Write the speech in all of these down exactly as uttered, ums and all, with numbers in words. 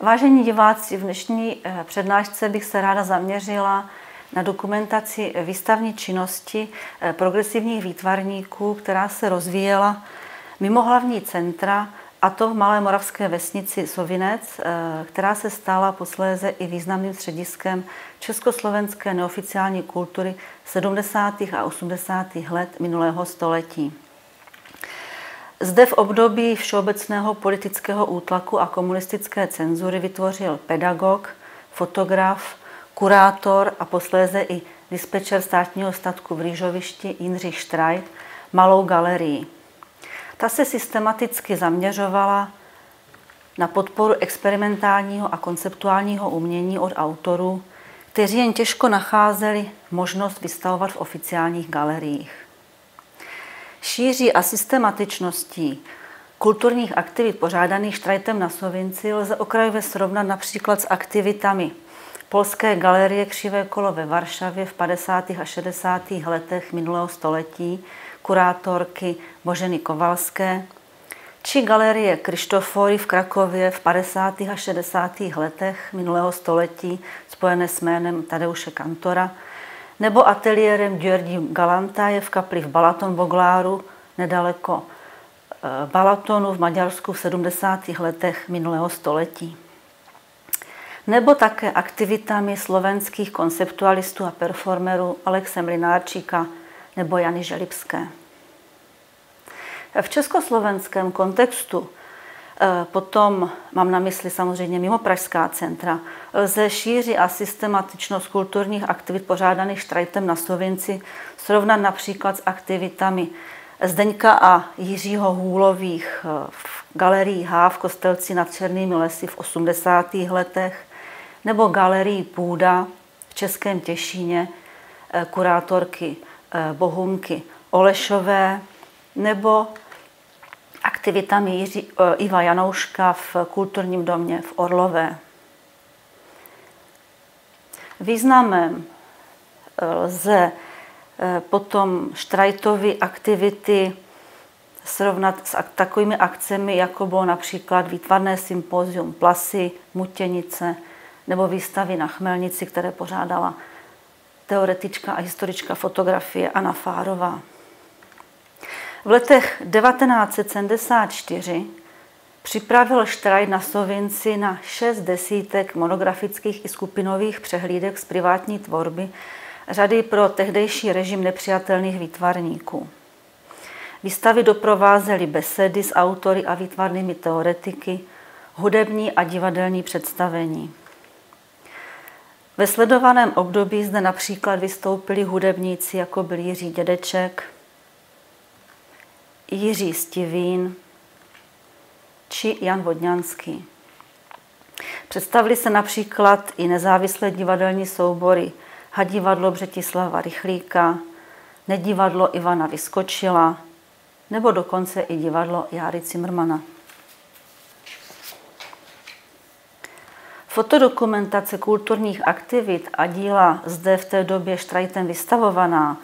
Vážení diváci, v dnešní přednášce bych se ráda zaměřila na dokumentaci výstavní činnosti progresivních výtvarníků, která se rozvíjela mimo hlavní centra, a to v malé moravské vesnici Sovinec, která se stala posléze i významným střediskem československé neoficiální kultury sedmdesátých a osmdesátých let minulého století. Zde v období všeobecného politického útlaku a komunistické cenzury vytvořil pedagog, fotograf, kurátor a posléze i dispečer státního statku v Rýžovišti Jindřich Štreit malou galerii. Ta se systematicky zaměřovala na podporu experimentálního a konceptuálního umění od autorů, kteří jen těžko nacházeli možnost vystavovat v oficiálních galeriích. Šíří a systematičností kulturních aktivit pořádaných Štreitem na Sovinci lze okrajově srovnat například s aktivitami Polské galerie Křivé kolo ve Varšavě v padesátých a šedesátých letech minulého století kurátorky Boženy Kovalské či galerie Krzysztofory v Krakově v padesátých a šedesátých letech minulého století spojené s jménem Tadeuše Kantora, nebo ateliérem Gjördí Galantáje v kapli v Balaton Bogláru nedaleko Balatonu v Maďarsku v sedmdesátých letech minulého století. Nebo také aktivitami slovenských konceptualistů a performerů Alexe Mlinárčíka nebo Jany Želipské. V československém kontextu, potom mám na mysli samozřejmě mimo pražská centra, lze šíři a systematičnost kulturních aktivit pořádaných Štreitem na Sovinci srovnat například s aktivitami Zdeňka a Jiřího Hůlových v Galerii H v Kostelci nad Černými lesy v osmdesátých letech nebo Galerii Půda v Českém Těšíně kurátorky Bohunky Olešové nebo aktivitami Jiří, Iva Janouška v kulturním domě v Orlové. Významem lze potom Štreitovy aktivity srovnat s takovými akcemi, jako bylo například výtvarné sympózium Plasy, Mutěnice nebo výstavy na Chmelnici, které pořádala teoretička a historička fotografie Anna Fárová. V letech devatenáct set sedmdesát čtyři připravil Štreit na Sovinci na šest desítek monografických i skupinových přehlídek z privátní tvorby řady pro tehdejší režim nepřijatelných výtvarníků. Výstavy doprovázely besedy s autory a výtvarnými teoretiky, hudební a divadelní představení. Ve sledovaném období zde například vystoupili hudebníci, jako byl Jiří Dědeček, Jiří Stivín či Jan Vodňanský. Představili se například i nezávislé divadelní soubory Hadivadlo Břetislava Rychlíka, Nedivadlo Ivana Vyskočila nebo dokonce i Divadlo Járy Cimrmana. Fotodokumentace kulturních aktivit a díla zde v té době Štreitem vystavovaná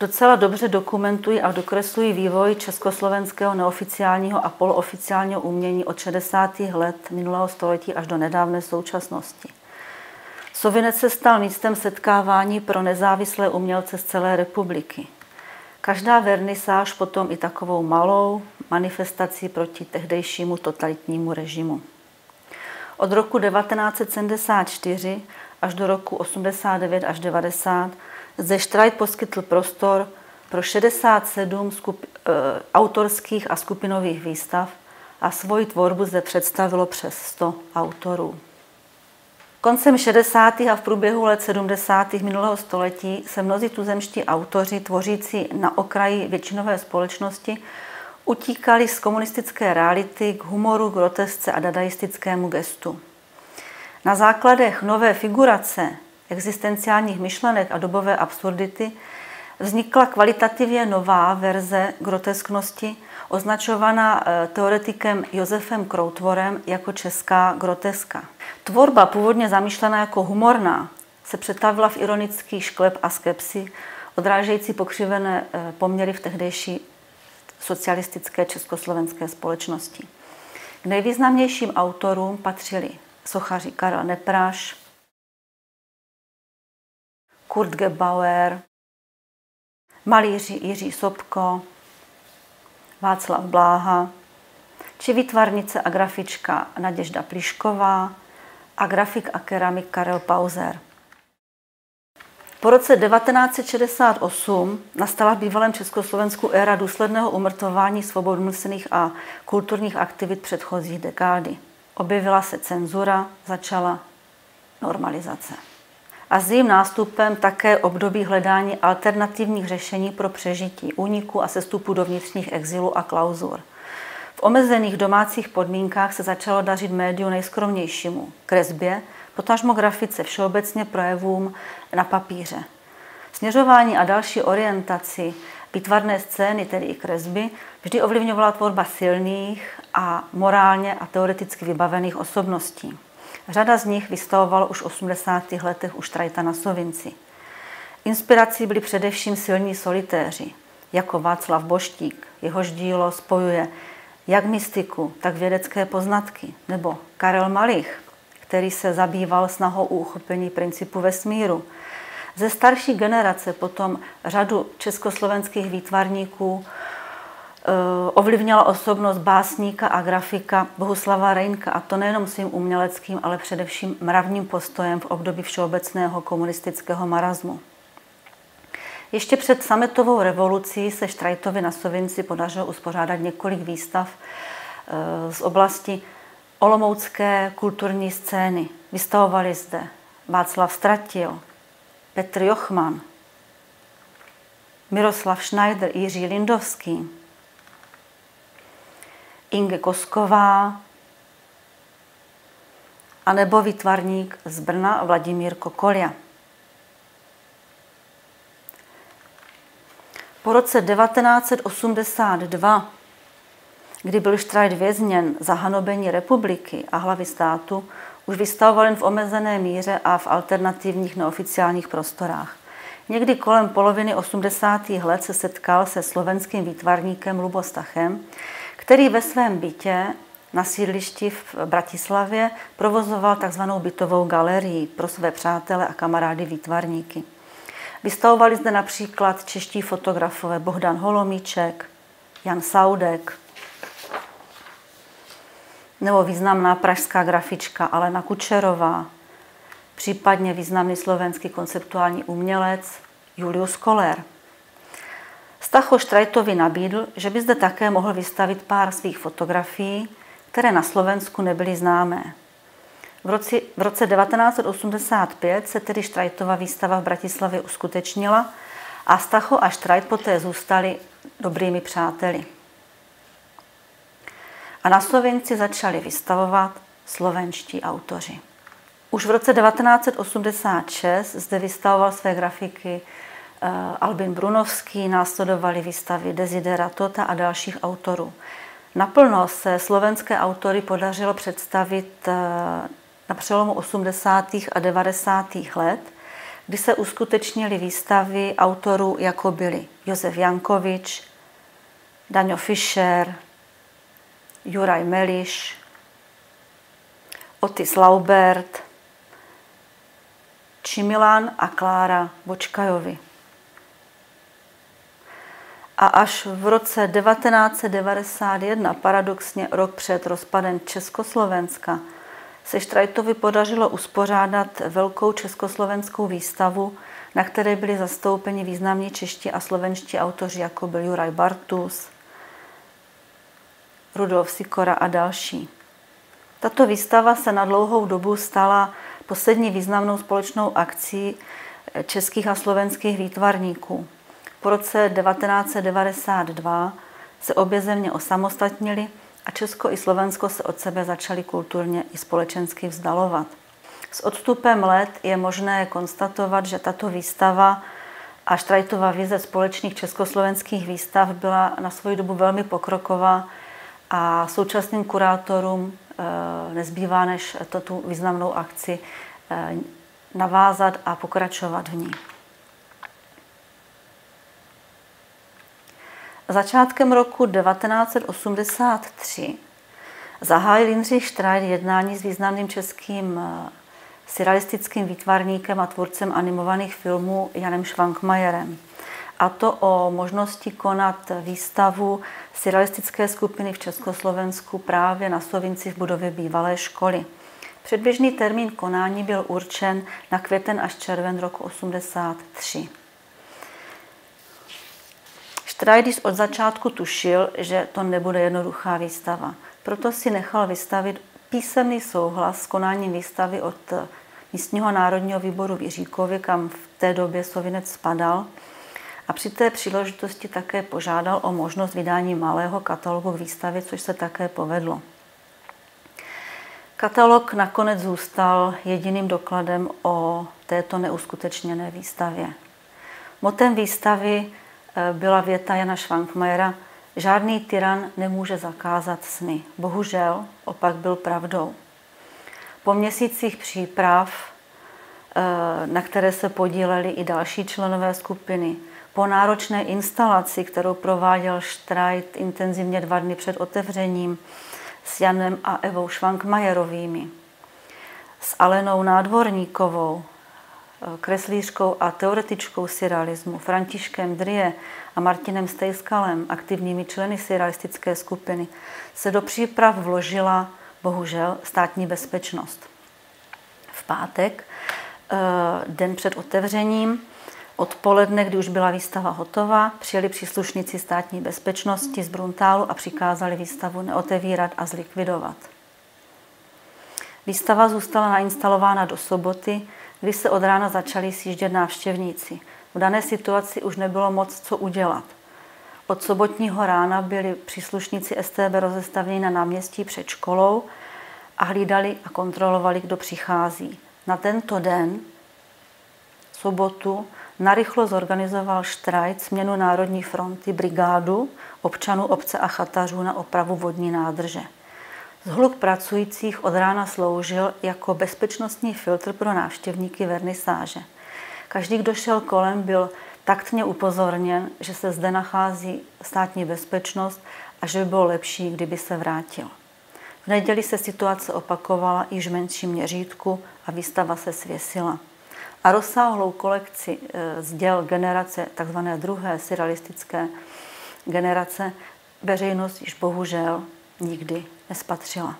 docela dobře dokumentují a dokreslují vývoj československého neoficiálního a polooficiálního umění od šedesátých let minulého století až do nedávné současnosti. Sovinec se stal místem setkávání pro nezávislé umělce z celé republiky. Každá vernisáž potom i takovou malou manifestací proti tehdejšímu totalitnímu režimu. Od roku devatenáct set sedmdesát čtyři až do roku osmdesát devět až devadesát zde Štreit poskytl prostor pro šedesát sedm skupi- e, autorských a skupinových výstav a svoji tvorbu zde představilo přes sto autorů. Koncem šedesátých a v průběhu let sedmdesátých minulého století se mnozí tuzemští autoři, tvořící na okraji většinové společnosti, utíkali z komunistické reality k humoru, grotesce a dadaistickému gestu. Na základech nové figurace, existenciálních myšlenek a dobové absurdity vznikla kvalitativně nová verze grotesknosti, označovaná teoretikem Josefem Kroutvorem jako česká groteska. Tvorba, původně zamýšlená jako humorná, se přetavila v ironický šklep a skepsi, odrážející pokřivené poměry v tehdejší socialistické československé společnosti. K nejvýznamnějším autorům patřili sochaři Karel Nepráš, Kurt Gebauer, malíři Jiří Sobko, Václav Bláha, či výtvarnice a grafička Naděžda Plíšková a grafik a keramik Karel Pauser. Po roce devatenáct set šedesát osm nastala v bývalém Československu éra důsledného umrtvování svobodomyslných a kulturních aktivit předchozích dekády. Objevila se cenzura, začala normalizace. A s jejím nástupem také období hledání alternativních řešení pro přežití, úniku a sestupu do vnitřních exilů a klauzur. V omezených domácích podmínkách se začalo dařit médiu nejskromnějšímu, kresbě, potažmo grafice, všeobecně projevům na papíře. Směřování a další orientaci výtvarné scény, tedy i kresby, vždy ovlivňovala tvorba silných a morálně a teoreticky vybavených osobností. Řada z nich vystavovala už v osmdesátých letech u Štrajta na Sovinci. Inspirací byli především silní solitéři, jako Václav Boštík, jehož dílo spojuje jak mystiku, tak vědecké poznatky, nebo Karel Malich, který se zabýval snahou o uchopení principu vesmíru. Ze starší generace potom řadu československých výtvarníků ovlivnila osobnost básníka a grafika Bohuslava Reinka, a to nejenom svým uměleckým, ale především mravním postojem v období všeobecného komunistického marazmu. Ještě před sametovou revolucí se Štrajtovi na Sovinci podařilo uspořádat několik výstav z oblasti olomoucké kulturní scény. Vystavovali zde Václav Stratil, Petr Jochman, Miroslav Schneider, Jiří Lindovský, Inge Kosková, anebo výtvarník z Brna Vladimír Kokolja. Po roce devatenáct set osmdesát dva, kdy byl Štreit vězněn za hanobení republiky a hlavy státu, už vystavoval jen v omezené míře a v alternativních neoficiálních prostorách. Někdy kolem poloviny osmdesátých let se setkal se slovenským výtvarníkem Lubostachem, který ve svém bytě na sídlišti v Bratislavě provozoval tzv. Bytovou galerii pro své přátele a kamarády výtvarníky. Vystavovali zde například čeští fotografové Bohdan Holomíček, Jan Saudek nebo významná pražská grafička Alena Kučerová, případně významný slovenský konceptuální umělec Julius Koller. Stacho Štrajtovi nabídl, že by zde také mohl vystavit pár svých fotografií, které na Slovensku nebyly známé. V roce, v roce devatenáct set osmdesát pět se tedy Štrajtova výstava v Bratislavě uskutečnila a Stacho a Štrajt poté zůstali dobrými přáteli. A na Slovenci začali vystavovat slovenští autoři. Už v roce devatenáct set osmdesát šest zde vystavoval své grafiky Albin Brunovský, následovali výstavy Desidera Tota a dalších autorů. Naplno se slovenské autory podařilo představit na přelomu osmdesátých a devadesátých let, kdy se uskutečnily výstavy autorů, jako byli Josef Jankovič, Daňo Fischer, Juraj Meliš, Otis Laubert či Milan a Klára Bočkajovi. A až v roce devatenáct set devadesát jedna, paradoxně rok před rozpadem Československa, se Štrajtovi podařilo uspořádat velkou československou výstavu, na které byli zastoupeni významní čeští a slovenští autoři, jako byl Juraj Bartus, Rudolf Sikora a další. Tato výstava se na dlouhou dobu stala poslední významnou společnou akcí českých a slovenských výtvarníků. Po roce devatenáct set devadesát dva se obě země osamostatnily a Česko i Slovensko se od sebe začaly kulturně i společensky vzdalovat. S odstupem let je možné konstatovat, že tato výstava a Štrajtova vize společných československých výstav byla na svou dobu velmi pokroková a současným kurátorům nezbývá než tu významnou akci navázat a pokračovat v ní. Začátkem roku devatenáct set osmdesát tři Zahájil Jindřich Štreit jednání s významným českým surrealistickým výtvarníkem a tvůrcem animovaných filmů Janem Švankmajerem. A to o možnosti konat výstavu surrealistické skupiny v Československu právě na Sovinci v budově bývalé školy. Předběžný termín konání byl určen na květen až červen roku osmdesát tři. Štreit od začátku tušil, že to nebude jednoduchá výstava. Proto si nechal vystavit písemný souhlas s konáním výstavy od místního národního výboru v Jiříkově, kam v té době Sovinec spadal. A při té příležitosti také požádal o možnost vydání malého katalogu k výstavě, což se také povedlo. Katalog nakonec zůstal jediným dokladem o této neuskutečněné výstavě. Motem výstavy byla věta Jana Švankmajera: žádný tyran nemůže zakázat sny. Bohužel opak byl pravdou. Po měsících příprav, na které se podíleli i další členové skupiny, po náročné instalaci, kterou prováděl Štreit intenzivně dva dny před otevřením s Janem a Evou Švankmajerovými, s Alenou Nádvorníkovou, kreslířkou a teoretičkou surrealismu, Františkem Drie a Martinem Stejskalem, aktivními členy surrealistické skupiny, se do příprav vložila bohužel státní bezpečnost. V pátek, den před otevřením, odpoledne, kdy už byla výstava hotová, přijeli příslušníci státní bezpečnosti z Bruntálu a přikázali výstavu neotevírat a zlikvidovat. Výstava zůstala nainstalována do soboty, kdy se od rána začali sjíždět návštěvníci. V dané situaci už nebylo moc co udělat. Od sobotního rána byli příslušníci S T B rozestaveni na náměstí před školou a hlídali a kontrolovali, kdo přichází. Na tento den, sobotu, narychlo zorganizoval Štreit směnu Národní fronty brigádu občanů obce a chatařů na opravu vodní nádrže. Zhluk pracujících od rána sloužil jako bezpečnostní filtr pro návštěvníky vernisáže. Každý, kdo šel kolem, byl taktně upozorněn, že se zde nachází státní bezpečnost a že by bylo lepší, kdyby se vrátil. V neděli se situace opakovala již v menším měřítku a výstava se svěsila. A rozsáhlou kolekci z děl generace, tzv. druhé surrealistické generace, veřejnost již bohužel nikdy nespatřila.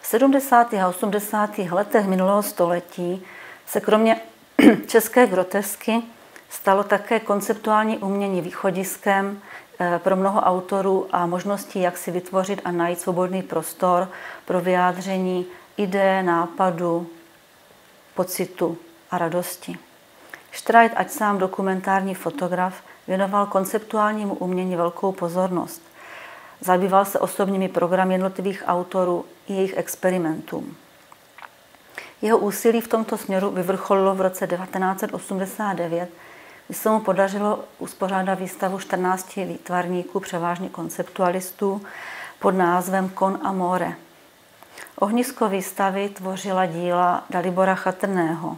V sedmdesátých a osmdesátých letech minulého století se kromě české grotesky stalo také konceptuální umění východiskem pro mnoho autorů a možností, jak si vytvořit a najít svobodný prostor pro vyjádření ideje, nápadu, pocitu a radosti. Štreit, ať sám dokumentární fotograf, věnoval konceptuálnímu umění velkou pozornost. Zabýval se osobními programy jednotlivých autorů i jejich experimentům. Jeho úsilí v tomto směru vyvrcholilo v roce devatenáct set osmdesát devět, kdy se mu podařilo uspořádat výstavu čtrnácti výtvarníků, převážně konceptualistů, pod názvem Con Amore. Ohnisko výstavy tvořila díla Dalibora Chatrného,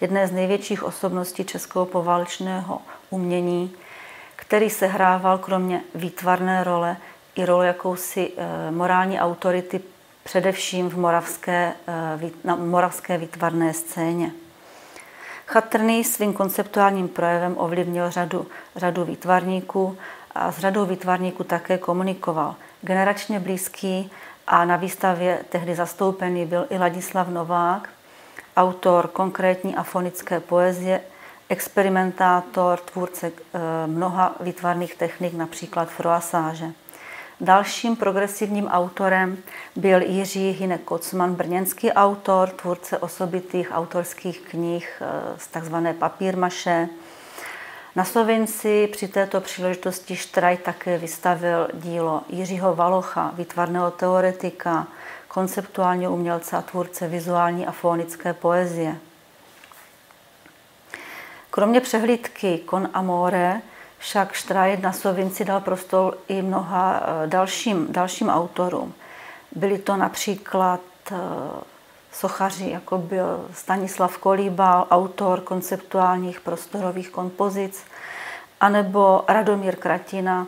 jedné z největších osobností českého poválečného umění, který sehrával kromě výtvarné role i role jakousi morální autority, především v moravské, na moravské výtvarné scéně. Chatrný svým konceptuálním projevem ovlivnil řadu, řadu výtvarníků a s řadou výtvarníků také komunikoval. Generačně blízký a na výstavě tehdy zastoupený byl i Ladislav Novák, autor konkrétní a fonické poezie, experimentátor, tvůrce mnoha výtvarných technik, například froasáže. Dalším progresivním autorem byl Jiří Hinek Kocman, brněnský autor, tvůrce osobitých autorských knih z tzv. Papírmaše. Na Sovinci při této příležitosti Štreit také vystavil dílo Jiřího Valocha, výtvarného teoretika, konceptuálního umělce a tvůrce vizuální a fonické poezie. Kromě přehlídky Con Amore však Štreit na Sovinci dal prostor i mnoha dalším, dalším autorům. Byli to například sochaři, jako byl Stanislav Kolíbal, autor konceptuálních prostorových kompozic, anebo Radomír Kratina,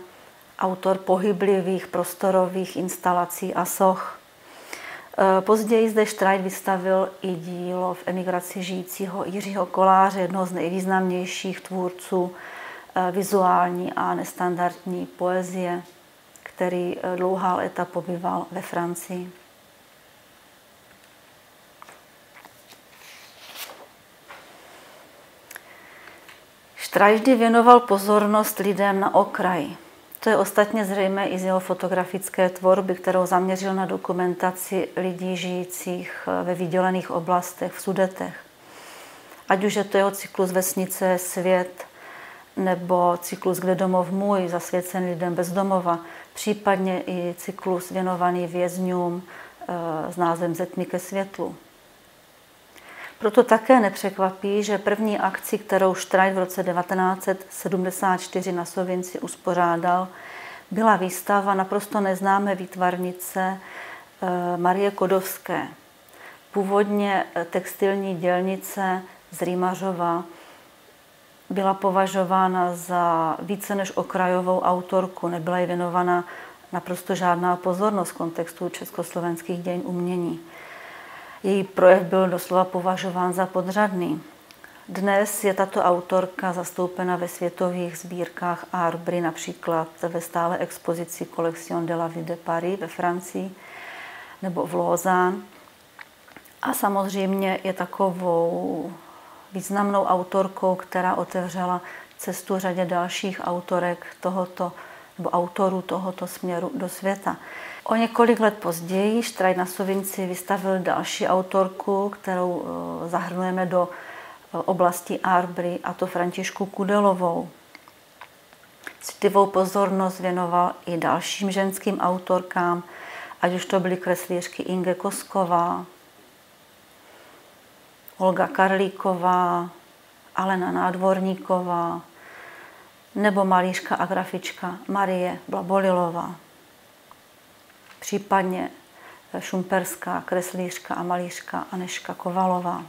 autor pohyblivých prostorových instalací a soch. Později zde Štreit vystavil i dílo v emigraci žijícího Jiřího Koláře, jednoho z nejvýznamnějších tvůrců vizuální a nestandardní poezie, který dlouhá léta pobýval ve Francii. Štreit vždy věnoval pozornost lidem na okraji. To je ostatně zřejmé i z jeho fotografické tvorby, kterou zaměřil na dokumentaci lidí žijících ve vydělených oblastech, v Sudetech. Ať už je to jeho cyklus Vesnice, svět, nebo cyklus Kde domov můj, zasvěcen lidem bez domova, případně i cyklus věnovaný vězňům s názvem Ze tmy ke světlu. Proto také nepřekvapí, že první akci, kterou Štreit v roce devatenáct set sedmdesát čtyři na Sovinci uspořádal, byla výstava naprosto neznámé výtvarnice Marie Kodovské, původně textilní dělnice z Rýmařova. Byla považována za více než okrajovou autorku, nebyla jí věnovaná naprosto žádná pozornost v kontextu československých dějin umění. Její projev byl doslova považován za podřadný. Dnes je tato autorka zastoupena ve světových sbírkách Arbry, například ve stále expozici Collection de la Ville de Paris ve Francii nebo v Lausanne. A samozřejmě je takovou významnou autorkou, která otevřela cestu řadě dalších autorek tohoto, nebo autorů tohoto směru do světa. O několik let později Štreit na Sovinci vystavil další autorku, kterou zahrnujeme do oblasti Arbry, a to Františku Kudelovou. Citlivou pozornost věnoval i dalším ženským autorkám, ať už to byly kreslířky Inge Kosková, Olga Karlíková, Alena Nádvorníková nebo malířka a grafička Marie Blabolilová. Případně šumperská kreslířka a malířka Anežka Kovalová.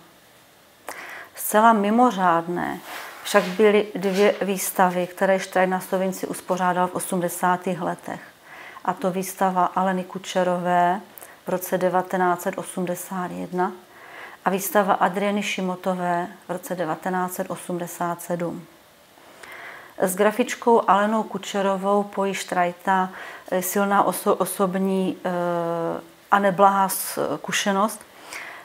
Zcela mimořádné však byly dvě výstavy, které Štreit na Sovinci uspořádal v osmdesátých letech. A to výstava Aleny Kučerové v roce devatenáct set osmdesát jedna a výstava Adriany Šimotové v roce devatenáct set osmdesát sedm. S grafičkou Alenou Kučerovou pojí Štrejta silná oso osobní e, a neblahá zkušenost.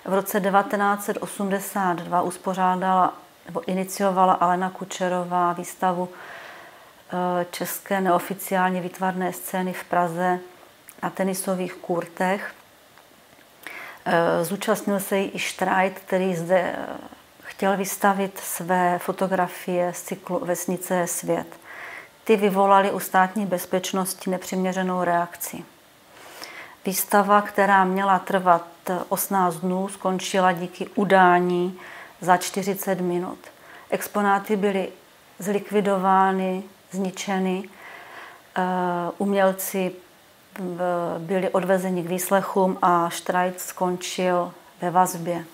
V roce devatenáct set osmdesát dva uspořádala nebo iniciovala Alena Kučerová výstavu e, české neoficiálně výtvarné scény v Praze na tenisových kurtech. E, zúčastnil se jí i Štreit, který zde chtěl vystavit své fotografie z cyklu Vesnice svět. Ty vyvolaly u státní bezpečnosti nepřiměřenou reakci. Výstava, která měla trvat osmnáct dnů, skončila díky udání za čtyřicet minut. Exponáty byly zlikvidovány, zničeny, umělci byli odvezeni k výslechům a Štreit skončil ve vazbě.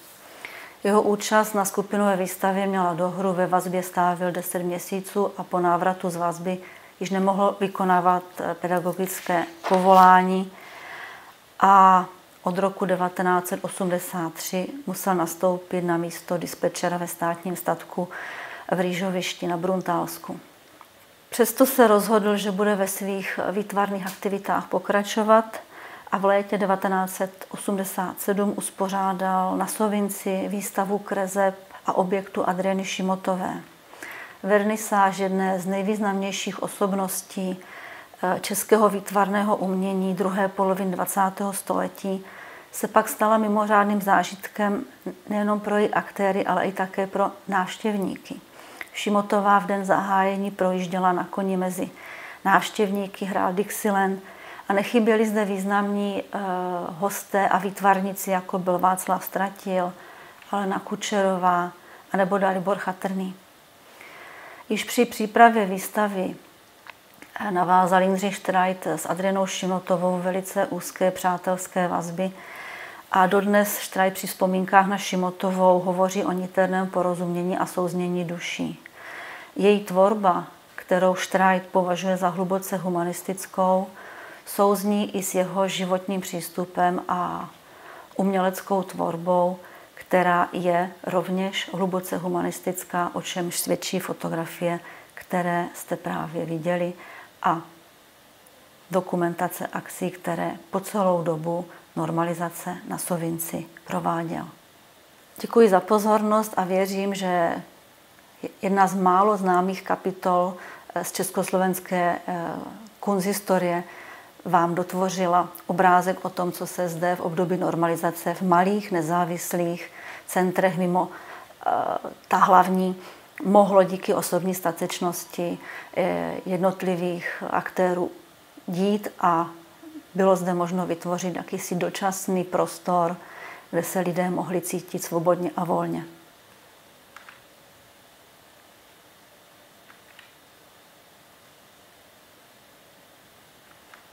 Jeho účast na skupinové výstavě měla dohru, ve vazbě strávil deset měsíců a po návratu z vazby již nemohl vykonávat pedagogické povolání a od roku devatenáct set osmdesát tři musel nastoupit na místo dispečera ve státním statku v Rýžovišti na Bruntálsku. Přesto se rozhodl, že bude ve svých výtvarných aktivitách pokračovat, a v létě devatenáct set osmdesát sedm uspořádal na Sovinci výstavu kreseb a objektu Adriany Šimotové. Vernisáž jedné z nejvýznamnějších osobností českého výtvarného umění druhé poloviny dvacátého století se pak stala mimořádným zážitkem nejenom pro její aktéry, ale i také pro návštěvníky. Šimotová v den zahájení projížděla na koni mezi návštěvníky, hrál Dixieland, a nechyběli zde významní e, hosté a výtvarníci, jako byl Václav Stratil, Alena Kučerová anebo Dalibor Chatrný. Již při přípravě výstavy navázal Jindřich Štreit s Adrianou Šimotovou velice úzké přátelské vazby a dodnes Štreit při vzpomínkách na Šimotovou hovoří o niterném porozumění a souznění duší. Její tvorba, kterou Štreit považuje za hluboce humanistickou, souzní i s jeho životním přístupem a uměleckou tvorbou, která je rovněž hluboce humanistická, o čemž svědčí fotografie, které jste právě viděli, a dokumentace akcí, které po celou dobu normalizace na Sovinci prováděl. Děkuji za pozornost a věřím, že jedna z málo známých kapitol z československé kunsthistorie vám dotvořila obrázek o tom, co se zde v období normalizace v malých nezávislých centrech mimo ta hlavní mohlo díky osobní statečnosti jednotlivých aktérů dít, a bylo zde možno vytvořit jakýsi dočasný prostor, kde se lidé mohli cítit svobodně a volně.